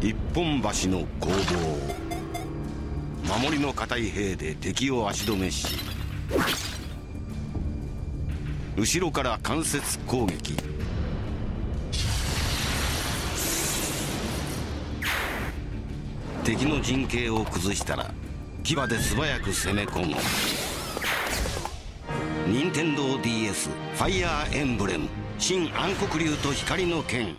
一本橋の攻防、守りの堅い兵で敵を足止めし、後ろから間接攻撃。敵の陣形を崩したら牙で素早く攻め込む。任天堂 DS ファイアーエンブレム、新暗黒竜と光の剣。